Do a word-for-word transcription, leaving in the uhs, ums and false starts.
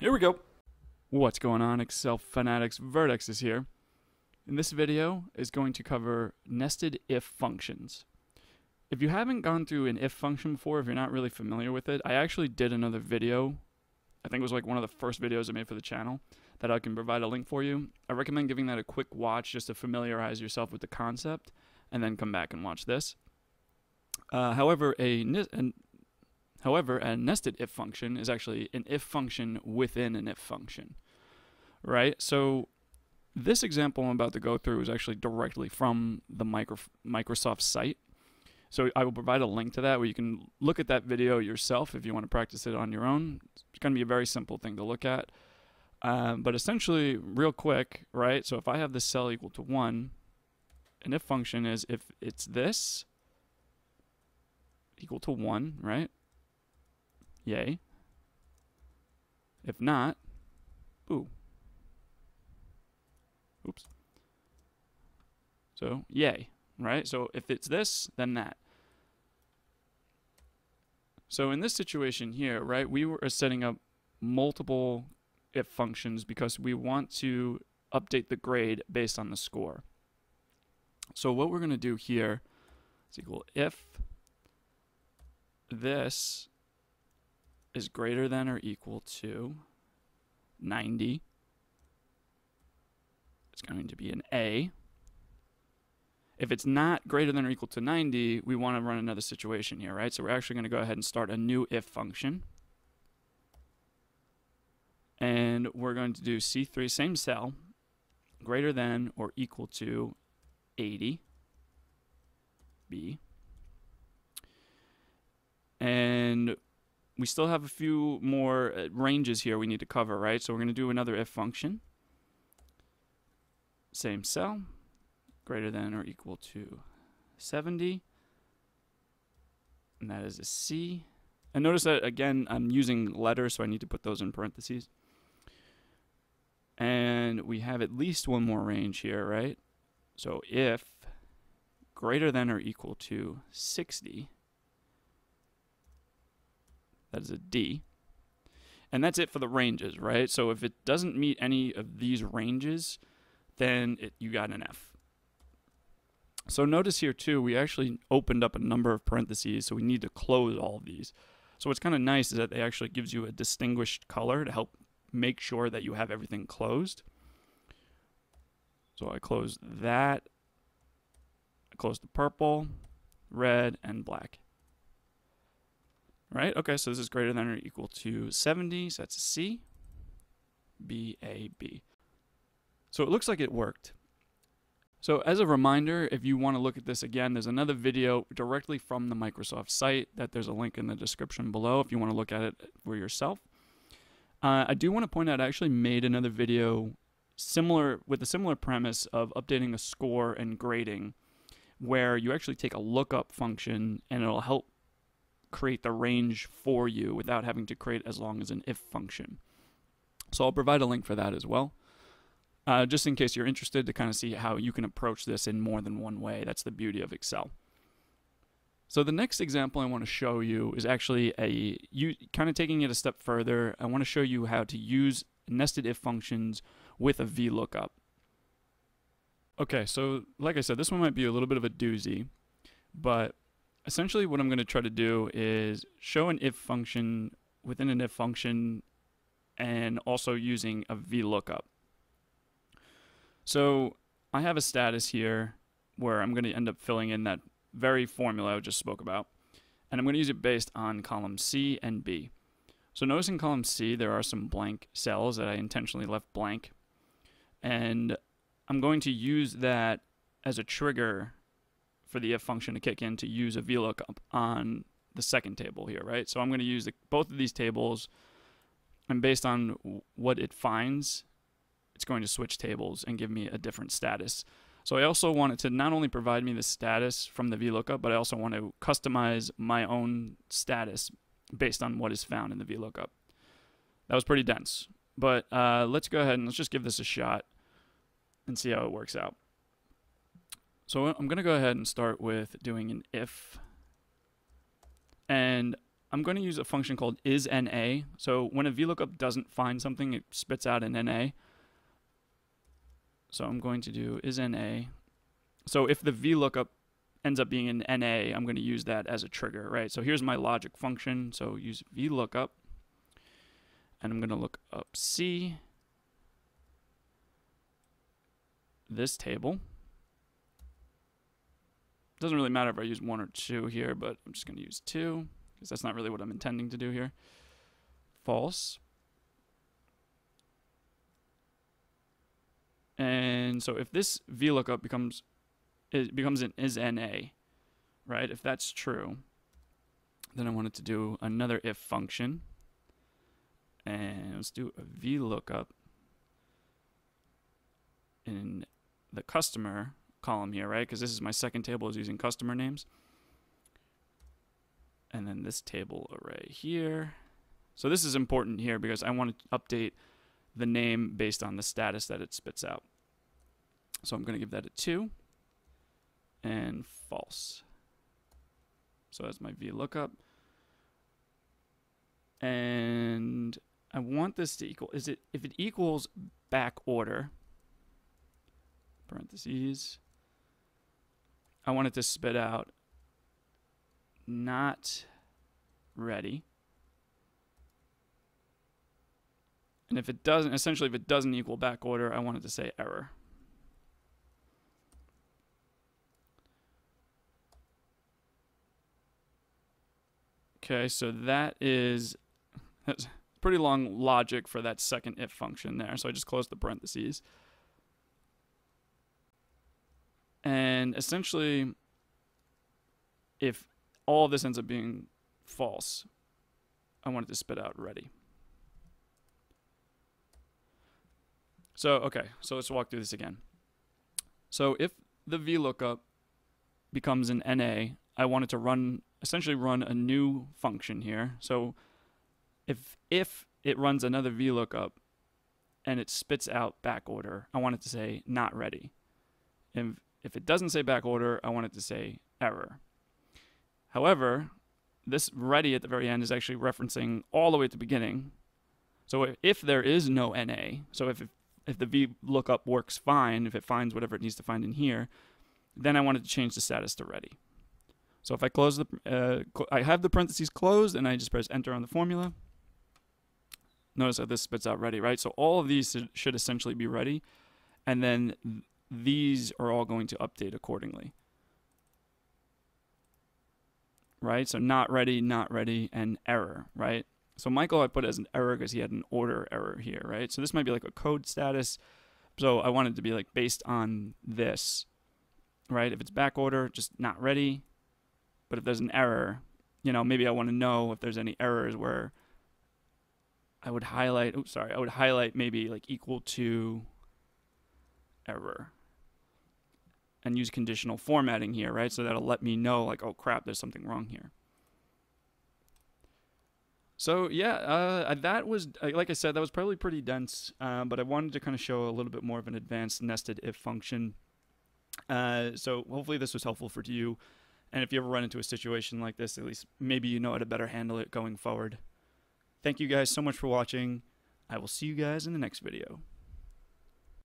Here we go. What's going on, Excel fanatics? Verdex is here. And this video is going to cover nested if functions. If you haven't gone through an if function before, if you're not really familiar with it, I actually did another video. I think it was like one of the first videos I made for the channel that I can provide a link for you. I recommend giving that a quick watch just to familiarize yourself with the concept and then come back and watch this. Uh, however, a, an, however, a nested if function is actually an if function within an if function, right? So this example I'm about to go through is actually directly from the micro, Microsoft site. So I will provide a link to that where you can look at that video yourself if you want to practice it on your own. It's going to be a very simple thing to look at. Um, but essentially, real quick, right? So if I have this cell equal to one, an if function is if it's this equal to one, right? Yay. If not, ooh. Oops. So, yay. Right? So if it's this, then that. So in this situation here, right, we were setting up multiple if functions because we want to update the grade based on the score. So what we're going to do here is equal if this is greater than or equal to ninety, it's going to be an A. If it's not greater than or equal to ninety, we want to run another situation here, right? So we're actually going to go ahead and start a new if function. And we're going to do C three, same cell, greater than or equal to eighty, B. And we still have a few more ranges here we need to cover, right? So we're going to do another if function, same cell, greater than or equal to seventy, and that is a C. And notice that again I'm using letters, so I need to put those in parentheses. And we have at least one more range here, right? So if greater than or equal to sixty, that is a D. And that's it for the ranges, right? So if it doesn't meet any of these ranges, then it, you got an F. So notice here too, we actually opened up a number of parentheses, so we need to close all of these. So what's kind of nice is that they actually gives you a distinguished color to help make sure that you have everything closed. So I close that, I close the purple, red, and black. Right, okay, so this is greater than or equal to seventy, so that's a C, B, A, B. So it looks like it worked. So as a reminder, if you want to look at this again, there's another video directly from the Microsoft site that there's a link in the description below if you want to look at it for yourself. Uh, I do want to point out I actually made another video similar with a similar premise of updating a score and grading, where you actually take a lookup function and it'll help create the range for you without having to create as long as an if function. So I'll provide a link for that as well. Uh, just in case you're interested to kind of see how you can approach this in more than one way. That's the beauty of Excel. So the next example I want to show you is actually a you kind of taking it a step further. I want to show you how to use nested if functions with a VLOOKUP. Okay, so like I said, this one might be a little bit of a doozy, but essentially what I'm going to try to do is show an if function within an if function and also using a VLOOKUP. So I have a status here where I'm going to end up filling in that very formula I just spoke about. And I'm going to use it based on column C and B. So notice in column C, there are some blank cells that I intentionally left blank. And I'm going to use that as a trigger for the if function to kick in to use a VLOOKUP on the second table here, right? So I'm going to use the, both of these tables, and based on what it finds, it's going to switch tables and give me a different status. So I also want it to not only provide me the status from the VLOOKUP, but I also want to customize my own status based on what is found in the VLOOKUP. That was pretty dense, but uh, let's go ahead and let's just give this a shot and see how it works out. So I'm going to go ahead and start with doing an if, and I'm going to use a function called isNA. So when a VLOOKUP doesn't find something, it spits out an N A. So I'm going to do isNA. So if the VLOOKUP ends up being an N A, I'm going to use that as a trigger, right? So here's my logic function. So use VLOOKUP. And I'm going to look up C, this table. Doesn't really matter if I use one or two here, but I'm just going to use two because that's not really what I'm intending to do here. False. And so if this VLOOKUP becomes it becomes an isNA, right? If that's true, then I want it to do another if function. And let's do a VLOOKUP in the customer column here, right? Because this is my second table is using customer names. And then this table array here. So this is important here because I want to update the name based on the status that it spits out. So I'm going to give that a two and false. So that's my VLOOKUP. And I want this to equal, is it, if it equals back order, parentheses, I want it to spit out not ready. And if it doesn't, essentially if it doesn't equal back order, I want it to say error. Okay, so that is, that's pretty long logic for that second if function there. So I just closed the parentheses. And essentially, if all of this ends up being false, I want it to spit out ready. So, okay, so let's walk through this again. So if the VLOOKUP becomes an N A, I want it to run, essentially run a new function here. So if, if it runs another VLOOKUP and it spits out back order, I want it to say not ready. And if it doesn't say back order, I want it to say error. However, this ready at the very end is actually referencing all the way at the beginning. So if there is no N A, so if, if the VLOOKUP works fine, if it finds whatever it needs to find in here, then I want it to change the status to ready. So if I close the, uh, cl- I have the parentheses closed and I just press enter on the formula. Notice how this spits out ready, right? So all of these should essentially be ready. And then th- these are all going to update accordingly. Right? So not ready, not ready, and error, right? So Michael I put as an error because he had an order error here, right? So this might be like a code status. So I want it to be like based on this, right? If it's back order, just not ready. But if there's an error, you know, maybe I want to know if there's any errors where I would highlight, oops, sorry, I would highlight maybe like equal to error and use conditional formatting here, right? So that'll let me know like, oh crap, there's something wrong here. So yeah, uh, that was, like I said, that was probably pretty dense, uh, but I wanted to kind of show a little bit more of an advanced nested if function. Uh, so hopefully this was helpful for you. And if you ever run into a situation like this, at least maybe you know how to better handle it going forward. Thank you guys so much for watching. I will see you guys in the next video.